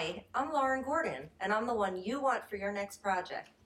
Hi, I'm Lauren Gordon, and I'm the one you want for your next project.